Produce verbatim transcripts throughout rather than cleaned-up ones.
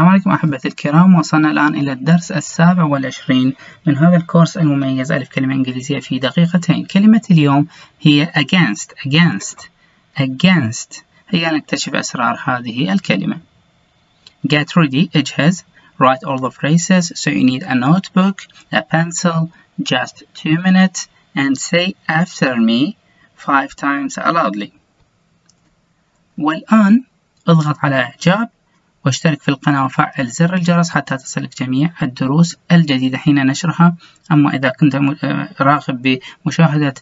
السلام عليكم أحبتي الكرام، وصلنا الآن إلى الدرس السابع والعشرين من هذا الكورس المميز ألف كلمة إنجليزية في دقيقتين. كلمة اليوم هي against against against. هيا نكتشف أسرار هذه الكلمة. Get ready، اجهز. Write all the phrases, so you need a notebook, a pencil, just two minutes, and say after me five times loudly. والآن اضغط على إعجاب واشترك في القناة وفعل زر الجرس حتى تصلك جميع الدروس الجديدة حين نشرها. أما إذا كنت راغب بمشاهدة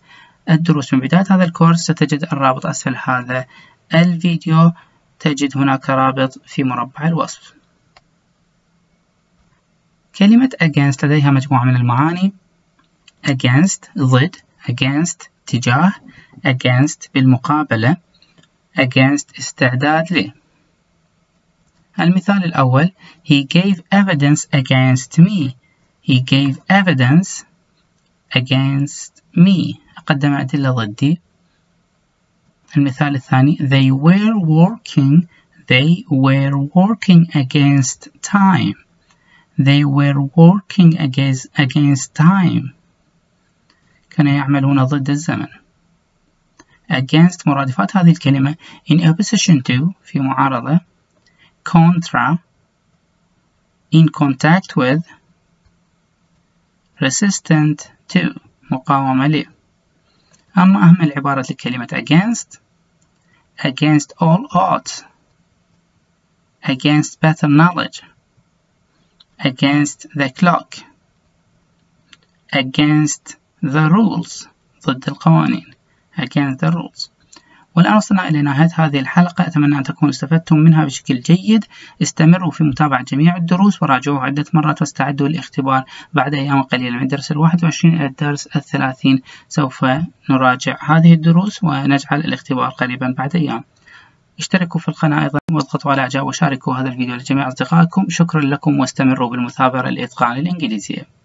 الدروس من بداية هذا الكورس ستجد الرابط أسفل هذا الفيديو، تجد هناك رابط في مربع الوصف. كلمة against لديها مجموعة من المعاني: against ضد، against تجاه، against بالمقابلة، against استعداد له. المثال الأول: He gave evidence against me. He gave evidence against me. قدم أدلة ضدي. المثال الثاني: They were working. They were working against time. They were working against against time. كانوا يعملون ضد الزمن. Against مرادفات هذه الكلمة: in opposition to في معارضة، contra in contact with، resistant to مقاومة له. أما أهم العبارة لكلمة against: against all odds, against better knowledge, against the clock, against the rules ضد القوانين. against the rules. والآن وصلنا إلى نهاية هذه الحلقة، أتمنى أن تكونوا استفدتم منها بشكل جيد. استمروا في متابعة جميع الدروس وراجعوها عدة مرات، واستعدوا للاختبار بعد أيام قليلة من الدرس الواحد وعشرين إلى الدرس الثلاثين. سوف نراجع هذه الدروس ونجعل الاختبار قريبا بعد أيام. اشتركوا في القناة أيضا واضغطوا على إعجاب وشاركوا هذا الفيديو لجميع أصدقائكم. شكرا لكم واستمروا بالمثابرة لإتقان الإنجليزية.